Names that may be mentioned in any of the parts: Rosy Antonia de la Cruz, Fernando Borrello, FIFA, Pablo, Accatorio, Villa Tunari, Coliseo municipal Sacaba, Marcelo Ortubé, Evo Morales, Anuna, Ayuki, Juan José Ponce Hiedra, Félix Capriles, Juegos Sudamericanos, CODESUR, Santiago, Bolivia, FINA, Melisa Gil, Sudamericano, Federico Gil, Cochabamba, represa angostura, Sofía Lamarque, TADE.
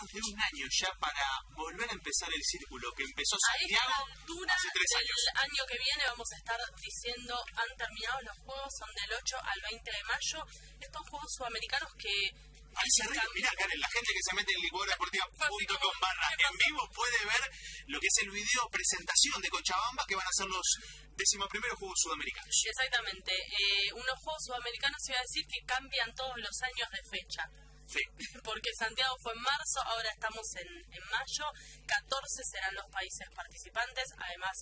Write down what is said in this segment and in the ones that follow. menos de un año ya para volver a empezar el círculo que empezó Santiago hace 3 años. El año que viene vamos a estar diciendo han terminado los juegos, son del 8 al 20 de mayo. Estos juegos sudamericanos que... Mirá, Karen, la gente que se mete en licuadoradeportiva.com/en vivo puede ver lo que es el video presentación de Cochabamba, que van a ser los 11º Juegos Sudamericanos. Exactamente, unos Juegos Sudamericanos, se iba a decir, que cambian todos los años de fecha. Sí. Porque Santiago fue en marzo, ahora estamos en mayo. 14 serán los países participantes, además,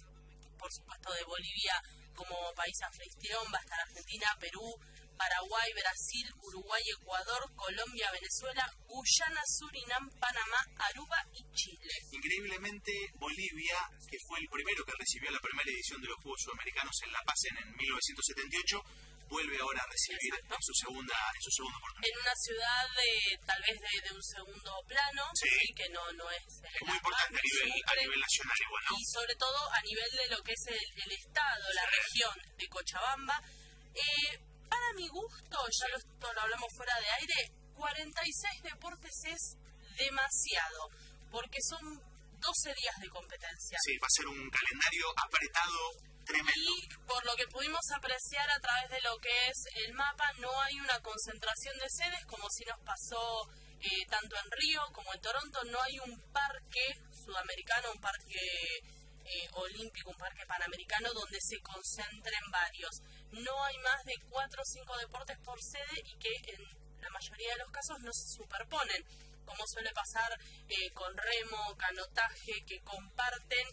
por supuesto, de Bolivia como país anfitrión va a estar Argentina, Perú, Paraguay, Brasil, Uruguay, Ecuador, Colombia, Venezuela, Guyana, Surinam, Panamá, Aruba y Chile. Increíblemente, Bolivia, que fue el primero que recibió la primera edición de los Juegos Sudamericanos en La Paz en 1978, vuelve ahora a recibir en su segunda oportunidad. En una ciudad tal vez de un segundo plano, sí, que no es... Es muy importante a nivel nacional igual, ¿no? Y sobre todo a nivel de lo que es el estado, sí, la región de Cochabamba. Para mi gusto, ya lo hablamos fuera de aire, 46 deportes es demasiado, porque son 12 días de competencia. Sí, va a ser un calendario apretado tremendo. Y por lo que pudimos apreciar a través de lo que es el mapa, no hay una concentración de sedes como si nos pasó tanto en Río como en Toronto. No hay un parque sudamericano, un parque... olímpico, un parque panamericano donde se concentren varios. No hay más de 4 o 5 deportes por sede y que en la mayoría de los casos no se superponen, como suele pasar con remo, canotaje, que comparten,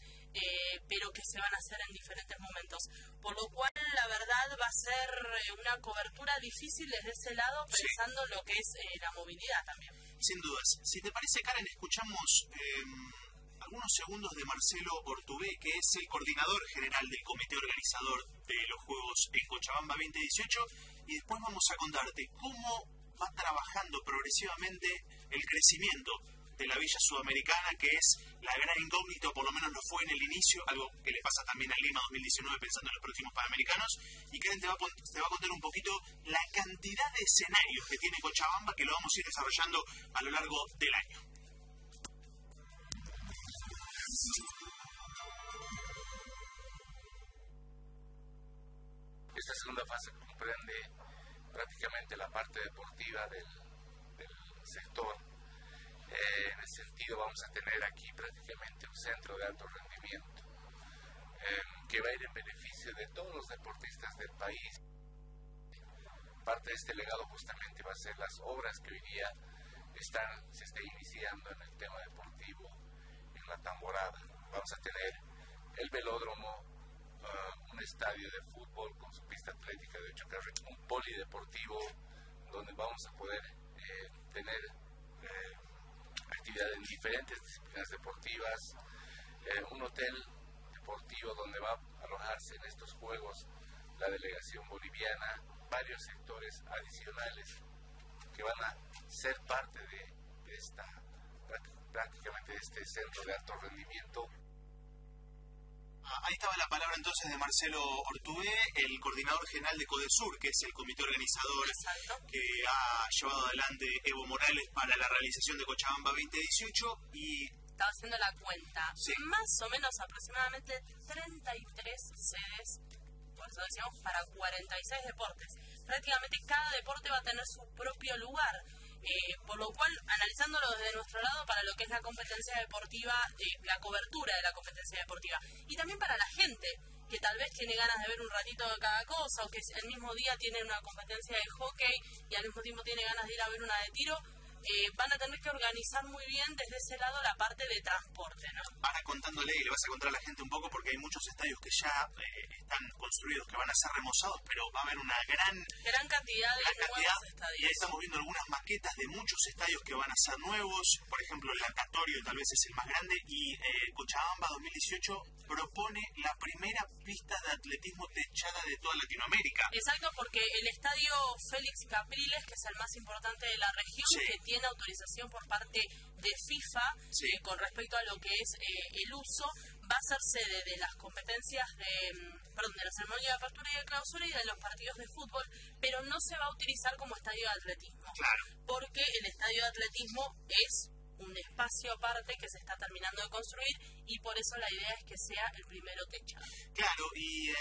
pero que se van a hacer en diferentes momentos. Por lo cual, la verdad, va a ser una cobertura difícil desde ese lado, pensando en lo que es la movilidad también. Sin dudas. Si te parece, Karen, escuchamos... algunos segundos de Marcelo Ortubé, que es el coordinador general del comité organizador de los Juegos en Cochabamba 2018, y después vamos a contarte cómo va trabajando progresivamente el crecimiento de la Villa Sudamericana, que es la gran incógnita, o por lo menos lo fue en el inicio, algo que le pasa también a Lima 2019 pensando en los próximos Panamericanos. Y Karen te va a contar un poquito la cantidad de escenarios que tiene Cochabamba, que lo vamos a ir desarrollando a lo largo del año. Esta segunda fase comprende prácticamente la parte deportiva del sector. En el sentido, vamos a tener aquí prácticamente un centro de alto rendimiento que va a ir en beneficio de todos los deportistas del país. Parte de este legado justamente va a ser las obras que hoy día se está iniciando en el tema deportivo. La Tamborada, vamos a tener el velódromo, un estadio de fútbol con su pista atlética de 8 carriles, un polideportivo donde vamos a poder tener actividades en diferentes disciplinas deportivas, un hotel deportivo donde va a alojarse en estos juegos la delegación boliviana, varios sectores adicionales que van a ser parte de esta prácticamente este centro de alto rendimiento. Ahí estaba la palabra entonces de Marcelo Ortubé, el coordinador general de CODESUR, que es el comité organizador que ha llevado adelante Evo Morales para la realización de Cochabamba 2018. Y estaba haciendo la cuenta, más o menos aproximadamente 33 sedes, por eso decíamos, para 46 deportes. Prácticamente cada deporte va a tener su propio lugar. Por lo cual, analizándolo desde nuestro lado para lo que es la competencia deportiva, la cobertura de la competencia deportiva, y también para la gente que tal vez tiene ganas de ver un ratito de cada cosa, o que el mismo día tiene una competencia de hockey y al mismo tiempo tiene ganas de ir a ver una de tiro, van a tener que organizar muy bien desde ese lado la parte de transporte, ¿no? Ahora contándole, y le vas a contar a la gente un poco, porque hay muchos estadios que ya están construidos, que van a ser remozados, pero va a haber una gran cantidad de nuevos estadios. Y ahí estamos viendo algunas maquetas de muchos estadios que van a ser nuevos. Por ejemplo, el Accatorio tal vez es el más grande, y Cochabamba 2018 propone la primera pista de atletismo techada de toda Latinoamérica. Exacto, porque el estadio Félix Capriles, que es el más importante de la región, que tiene autorización por parte de FIFA con respecto a lo que es el uso, va a ser sede de las competencias de la ceremonia de apertura y de clausura y de los partidos de fútbol, pero no se va a utilizar como estadio de atletismo, porque el estadio de atletismo es un espacio aparte que se está terminando de construir y por eso la idea es que sea el primero techado. Claro, y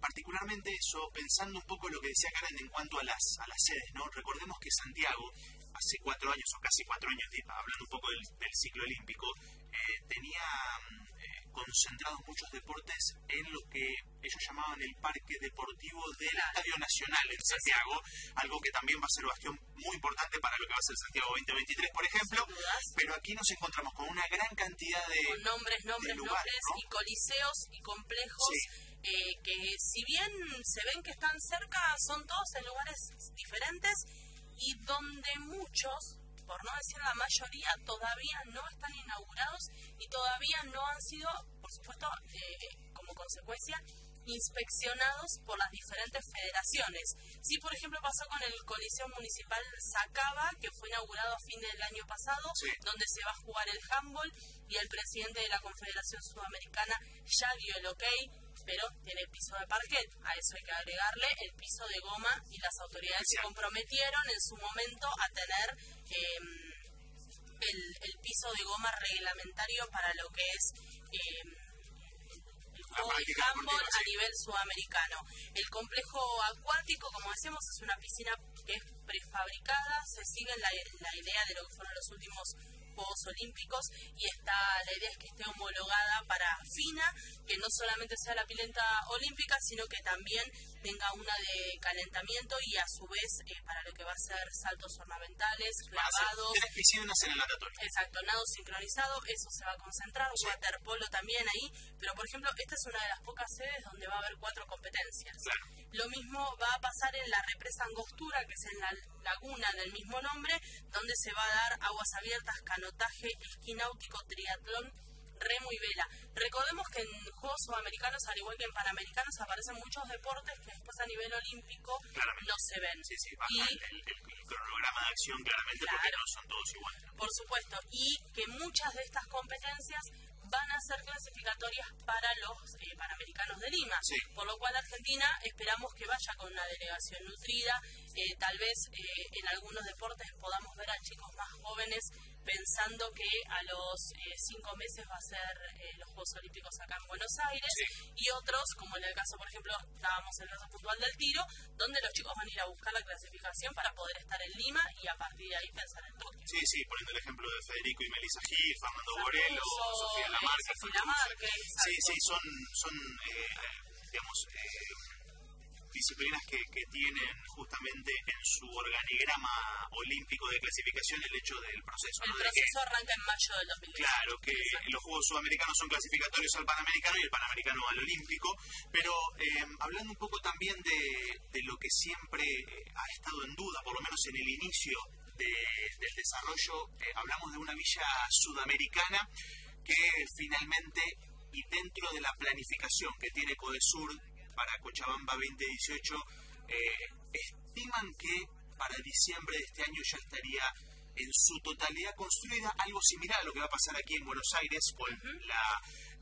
particularmente eso, pensando un poco lo que decía Karen en cuanto a las sedes, ¿no? Recordemos que Santiago, hace 4 años o casi 4 años, hablando un poco del ciclo olímpico, tenía concentrados muchos deportes en lo que ellos llamaban el Parque Deportivo del Estadio Nacional en Santiago, algo que también va a ser bastión muy importante para lo que va a ser Santiago 2023, por ejemplo, pero aquí nos encontramos con una gran cantidad de nombres, ¿no? Y coliseos y complejos. Sí. Que si bien se ven que están cerca, son todos en lugares diferentes y donde muchos, por no decir la mayoría, todavía no están inaugurados y todavía no han sido, por supuesto, como consecuencia, inspeccionados por las diferentes federaciones. Sí, por ejemplo, pasó con el Coliseo Municipal Sacaba, que fue inaugurado a fin del año pasado, sí, donde se va a jugar el handball, y el presidente de la Confederación Sudamericana ya dio el ok, pero tiene el piso de parquet. A eso hay que agregarle el piso de goma, y las autoridades se comprometieron en su momento a tener el piso de goma reglamentario para lo que es el handball a nivel sudamericano. El complejo acuático, como decíamos, es una piscina que es prefabricada, se sigue la idea de lo que fueron los últimos Juegos Olímpicos, y la idea es que esté homologada para FINA, que no solamente sea la pileta olímpica, sino que también tenga una de calentamiento y a su vez para lo que va a ser saltos ornamentales, clavados. Tres piscinas en el Accatorio. Exacto, nado sincronizado, eso se va a concentrar, sí. Waterpolo también ahí, pero por ejemplo, esta es una de las pocas sedes donde va a haber 4 competencias. Claro. Lo mismo va a pasar en la represa Angostura, que es en la laguna del mismo nombre, donde se va a dar aguas abiertas, canotaje, esquí náutico, triatlón, remo y vela. Recordemos que en Juegos Sudamericanos, al igual que en Panamericanos, aparecen muchos deportes que después a nivel olímpico no se ven. Sí, sí, y el cronograma de acción claramente, claro, porque no son todos iguales, ¿no? Por supuesto, y que muchas de estas competencias van a ser clasificatorias para los Panamericanos de Lima, sí, por lo cual Argentina esperamos que vaya con una delegación nutrida, tal vez en algunos deportes podamos ver a chicos más jóvenes pensando que a los 5 meses va a ser los Juegos Olímpicos acá en Buenos Aires, sí, y otros, como en el caso, por ejemplo, estábamos en el caso puntual del tiro, donde los chicos van a ir a buscar la clasificación para poder estar en Lima y a partir de ahí pensar en Tokio. Sí, sí, poniendo el ejemplo de Federico y Melisa Gil, Fernando Borrello, Sofía Lamarque, sí, sí, son disciplinas que tienen justamente en su organigrama olímpico de clasificación el hecho del proceso. El proceso arranca en mayo del 2020. Claro, que los Juegos Sudamericanos son clasificatorios al Panamericano y el Panamericano al Olímpico, pero hablando un poco también de lo que siempre ha estado en duda, por lo menos en el inicio del desarrollo, hablamos de una villa sudamericana que finalmente, y dentro de la planificación que tiene CODESUR para Cochabamba 2018, estiman que para diciembre de este año ya estaría en su totalidad construida, algo similar a lo que va a pasar aquí en Buenos Aires con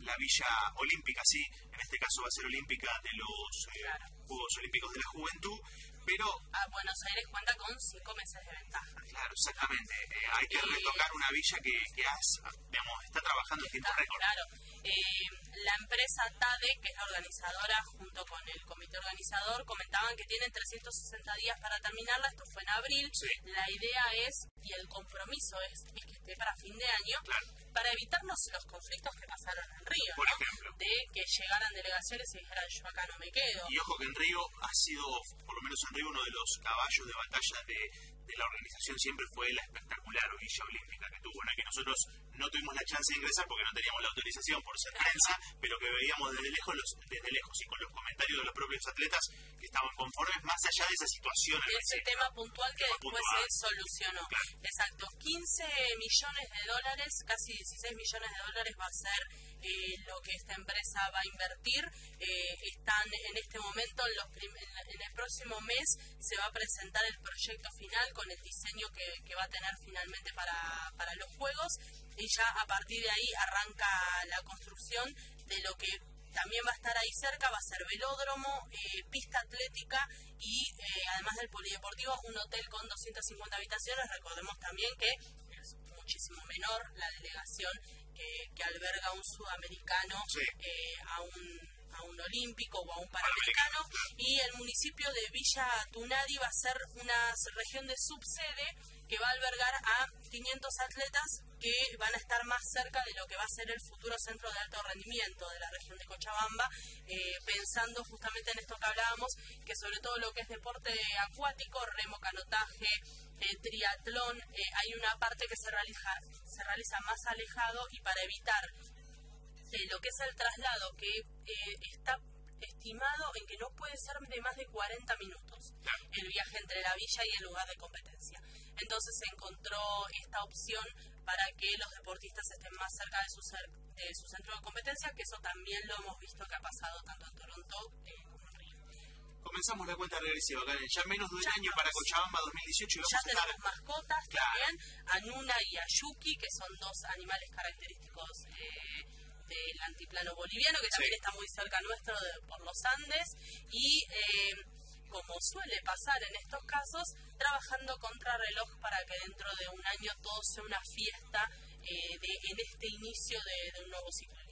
la Villa Olímpica, sí, en este caso va a ser Olímpica de los Juegos Olímpicos de la Juventud, pero... Buenos Aires cuenta con 5 meses de ventaja. Claro, exactamente. Hay que retocar una villa que está trabajando en tiempo récord. Claro. La empresa TADE, que es la organizadora, junto con el comité organizador, comentaban que tienen 360 días para terminarla. Esto fue en abril. Sí. La idea es, y el compromiso es que esté para fin de año, claro, para evitarnos los conflictos que pasaron en Río, por ejemplo, de que llegaran delegaciones y dijeran yo acá no me quedo. Y ojo que en Río ha sido, por lo menos en Río, uno de los caballos de batalla de la organización siempre fue la espectacular Villa Olímpica que tuvo, en la que nosotros no tuvimos la chance de ingresar porque no teníamos la autorización por ser prensa, pero que veíamos desde lejos y con los comentarios de los propios atletas que estaban conformes más allá de esa situación. Ese tema puntual que después se solucionó. Claro. Exacto, 15 millones de dólares, casi 16 millones de dólares va a ser lo que esta empresa va a invertir. Están en este momento, en el próximo mes se va a presentar el proyecto final con el diseño que va a tener finalmente para los Juegos, y ya a partir de ahí arranca la construcción de lo que también va a estar ahí cerca, va a ser velódromo, pista atlética y además del polideportivo, un hotel con 250 habitaciones. Recordemos también que muchísimo menor la delegación que alberga un sudamericano, sí, a un olímpico o a un panamericano, y el municipio de Villa Tunari va a ser una región de subsede que va a albergar a 500 atletas que van a estar más cerca de lo que va a ser el futuro centro de alto rendimiento de la región de Cochabamba, pensando justamente en esto que hablábamos, que sobre todo lo que es deporte acuático, remo, canotaje, triatlón, hay una parte que se realiza más alejado, y para evitar lo que es el traslado, que está estimado en que no puede ser de más de 40 minutos el viaje entre la villa y el lugar de competencia. Entonces se encontró esta opción para que los deportistas estén más cerca de su centro de competencia, que eso también lo hemos visto que ha pasado tanto en Toronto como en Río. Comenzamos la cuenta regresiva, Karen. Ya menos de un año para Cochabamba 2018. Y vamos ya tenemos a estar... mascotas, claro, también, Anuna y Ayuki, que son dos animales característicos del antiplano boliviano, que también, sí, está muy cerca nuestro por los Andes, y como suele pasar en estos casos, trabajando contrarreloj para que dentro de un año todo sea una fiesta en este inicio de un nuevo ciclo.